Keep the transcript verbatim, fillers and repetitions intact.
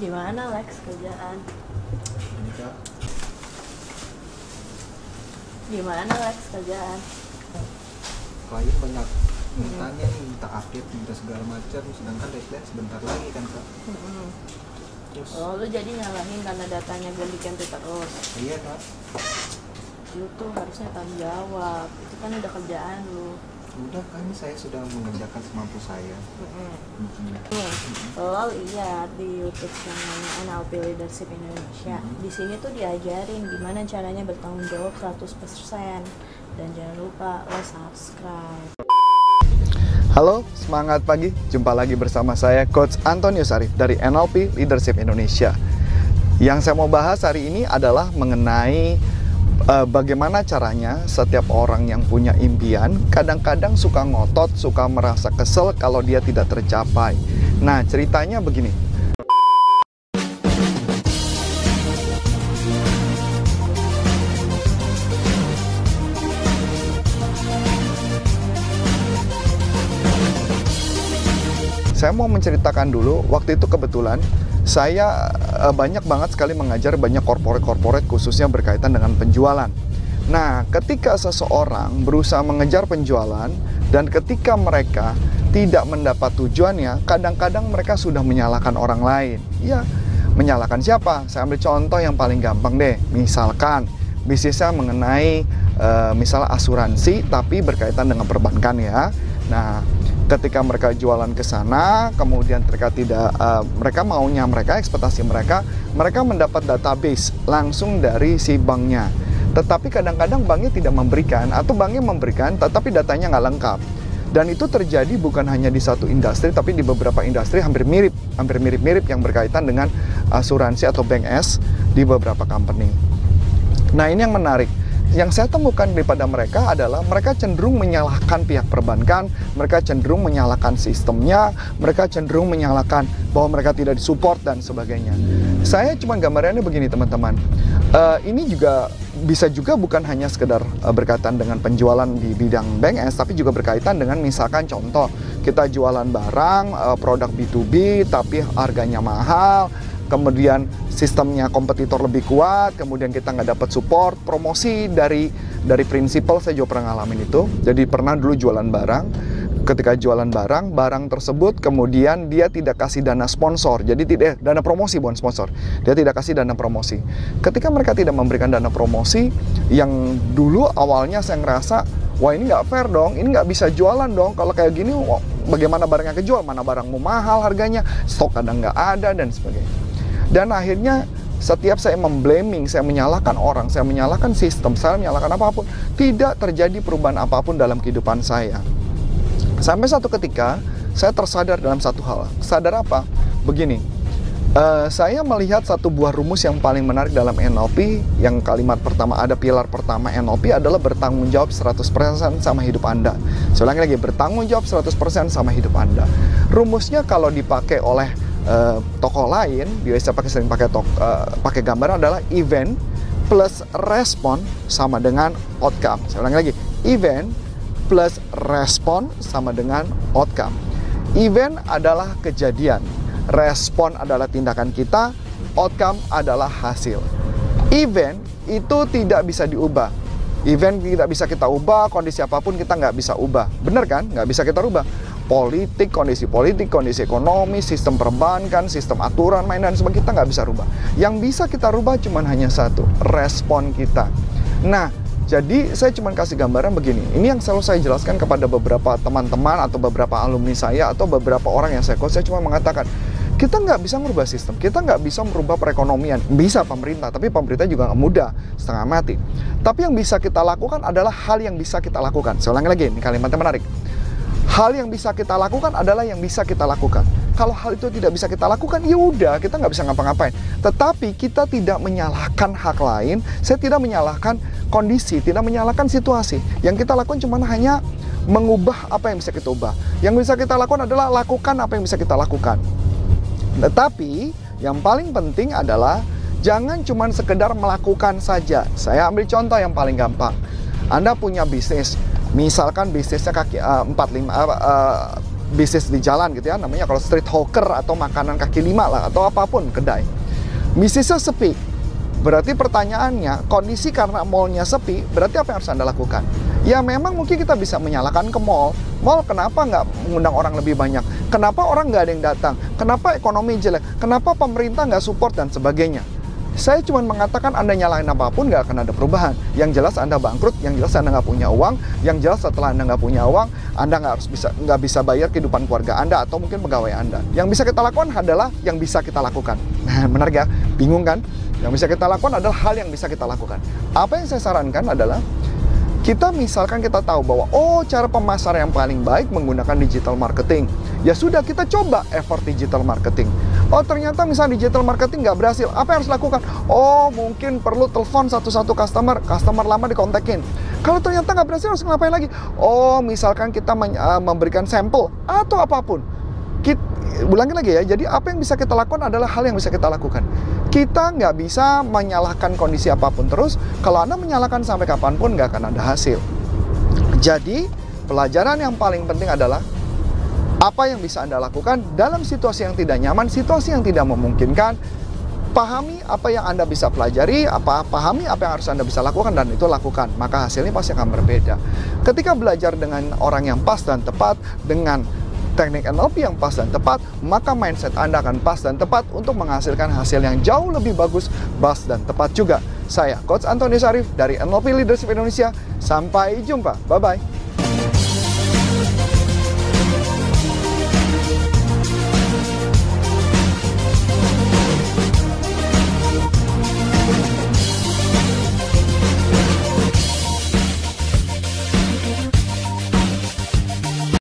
Di mana Lex kerjaan? Ini Kak. Di mana Lex kerjaan? Klien banyak mintanya nih, minta update, minta segala macam, sedangkan deadline sebentar lagi kan Kak. Mm-hmm. Terus. Oh, lu jadi nyalahin karena datanya gantikan terus. Iya Kak. Lu tuh harusnya tanggung jawab, itu kan udah kerjaan lu. Udah kan, saya sudah mengerjakan semampu saya. Mm-hmm. Mm-hmm. Mm-hmm. Lo lihat di YouTube channelnya N L P Leadership Indonesia. Mm-hmm. Di sini tuh diajarin gimana caranya bertanggung jawab seratus persen. Dan jangan lupa lo subscribe. Halo, semangat pagi. Jumpa lagi bersama saya Coach Antonius Arif dari N L P Leadership Indonesia. Yang saya mau bahas hari ini adalah mengenai bagaimana caranya setiap orang yang punya impian kadang-kadang suka ngotot, suka merasa kesel kalau dia tidak tercapai. Nah, ceritanya begini. Saya mau menceritakan dulu, waktu itu kebetulan saya banyak banget sekali mengajar banyak korporat-korporat khususnya berkaitan dengan penjualan. Nah, ketika seseorang berusaha mengejar penjualan dan ketika mereka tidak mendapat tujuannya, kadang-kadang mereka sudah menyalahkan orang lain. Ya, menyalahkan siapa? Saya ambil contoh yang paling gampang deh. Misalkan bisnisnya mengenai e, misalnya asuransi tapi berkaitan dengan perbankan ya. Nah, ketika mereka jualan ke sana, kemudian mereka tidak, uh, mereka maunya mereka, ekspektasi mereka, mereka mendapat database langsung dari si banknya. Tetapi kadang-kadang banknya tidak memberikan, atau banknya memberikan, tetapi datanya nggak lengkap. Dan itu terjadi bukan hanya di satu industri, tapi di beberapa industri hampir mirip, hampir mirip-mirip yang berkaitan dengan asuransi atau bank S di beberapa company. Nah, ini yang menarik. Yang saya temukan daripada mereka adalah mereka cenderung menyalahkan pihak perbankan, mereka cenderung menyalahkan sistemnya, mereka cenderung menyalahkan bahwa mereka tidak disupport dan sebagainya. Saya cuma gambarannya begini teman-teman, uh, ini juga bisa juga bukan hanya sekedar uh, berkaitan dengan penjualan di bidang bank S, tapi juga berkaitan dengan misalkan contoh kita jualan barang, uh, produk B to B tapi harganya mahal, kemudian sistemnya kompetitor lebih kuat, kemudian kita nggak dapat support, promosi dari dari prinsipal. Saya juga pernah ngalamin itu. Jadi pernah dulu jualan barang, ketika jualan barang, barang tersebut kemudian dia tidak kasih dana sponsor, jadi tidak dana promosi bukan sponsor, dia tidak kasih dana promosi. Ketika mereka tidak memberikan dana promosi, yang dulu awalnya saya ngerasa, wah ini nggak fair dong, ini nggak bisa jualan dong, kalau kayak gini bagaimana barangnya kejual, mana barangmu mahal harganya, stok kadang nggak ada dan sebagainya. Dan akhirnya setiap saya memblaming, saya menyalahkan orang, saya menyalahkan sistem, saya menyalahkan apapun, tidak terjadi perubahan apapun dalam kehidupan saya. Sampai satu ketika, saya tersadar dalam satu hal. Sadar apa? Begini, uh, saya melihat satu buah rumus yang paling menarik dalam N L P, yang kalimat pertama, ada pilar pertama N L P adalah bertanggung jawab seratus persen sama hidup Anda. Saya ulangi lagi, bertanggung jawab seratus persen sama hidup Anda. Rumusnya kalau dipakai oleh Uh, tokoh lain, biasa pakai sering pakai tok, uh, pakai gambar adalah event plus respon sama dengan outcome. Saya ulangi lagi, event plus respon sama dengan outcome. Event adalah kejadian, respon adalah tindakan kita, outcome adalah hasil. Event itu tidak bisa diubah. Event tidak bisa kita ubah, kondisi apapun kita nggak bisa ubah. Bener kan? Nggak bisa kita ubah. Politik, kondisi politik, kondisi ekonomi, sistem perbankan, sistem aturan main dan sebagainya, kita nggak bisa rubah. Yang bisa kita rubah cuma hanya satu, respon kita. Nah, jadi saya cuma kasih gambaran begini. Ini yang selalu saya jelaskan kepada beberapa teman-teman atau beberapa alumni saya atau beberapa orang yang saya coach. Saya cuma mengatakan, kita nggak bisa merubah sistem, kita nggak bisa merubah perekonomian. Bisa pemerintah, tapi pemerintah juga nggak mudah, setengah mati. Tapi yang bisa kita lakukan adalah hal yang bisa kita lakukan. Saya ulangi lagi, ini kalimatnya menarik. Hal yang bisa kita lakukan adalah yang bisa kita lakukan. Kalau hal itu tidak bisa kita lakukan, ya udah, kita nggak bisa ngapa-ngapain. Tetapi kita tidak menyalahkan hak lain, saya tidak menyalahkan kondisi, tidak menyalahkan situasi. Yang kita lakukan cuma hanya mengubah apa yang bisa kita ubah. Yang bisa kita lakukan adalah lakukan apa yang bisa kita lakukan. Tetapi yang paling penting adalah jangan cuma sekedar melakukan saja. Saya ambil contoh yang paling gampang. Anda punya bisnis, misalkan bisnisnya kaki uh, empat lima uh, uh, bisnis di jalan gitu ya, namanya kalau street hawker atau makanan kaki lima lah atau apapun kedai. Bisnisnya sepi, berarti pertanyaannya kondisi karena mallnya sepi, berarti apa yang harus Anda lakukan? Ya memang mungkin kita bisa menyalakan ke mall. Mall kenapa nggak mengundang orang lebih banyak? Kenapa orang nggak ada yang datang? Kenapa ekonomi jelek? Kenapa pemerintah nggak support dan sebagainya? Saya cuma mengatakan Anda nyalain apapun nggak akan ada perubahan. Yang jelas Anda bangkrut, yang jelas Anda nggak punya uang, yang jelas setelah Anda nggak punya uang, Anda nggak harus bisa nggak bisa bayar kehidupan keluarga Anda atau mungkin pegawai Anda. Yang bisa kita lakukan adalah yang bisa kita lakukan. Nah, menarik ya? Bingung kan? Yang bisa kita lakukan adalah hal yang bisa kita lakukan. Apa yang saya sarankan adalah kita misalkan kita tahu bahwa oh cara pemasar yang paling baik menggunakan digital marketing. Ya sudah kita coba effort digital marketing. Oh ternyata misalnya digital marketing nggak berhasil, apa yang harus lakukan? Oh mungkin perlu telepon satu-satu customer, customer lama dikontakin. Kalau ternyata nggak berhasil harus ngapain lagi? Oh misalkan kita memberikan sampel atau apapun. Kita, ulangin lagi ya, jadi apa yang bisa kita lakukan adalah hal yang bisa kita lakukan. Kita nggak bisa menyalahkan kondisi apapun terus, kalau Anda menyalahkan sampai kapanpun nggak akan ada hasil. Jadi pelajaran yang paling penting adalah apa yang bisa Anda lakukan dalam situasi yang tidak nyaman, situasi yang tidak memungkinkan. Pahami apa yang Anda bisa pelajari, apa pahami apa yang harus Anda bisa lakukan, dan itu lakukan. Maka hasilnya pasti akan berbeda. Ketika belajar dengan orang yang pas dan tepat, dengan teknik N L P yang pas dan tepat, maka mindset Anda akan pas dan tepat untuk menghasilkan hasil yang jauh lebih bagus, pas dan tepat juga. Saya Coach Antonius Arif dari N L P Leadership Indonesia. Sampai jumpa. Bye-bye.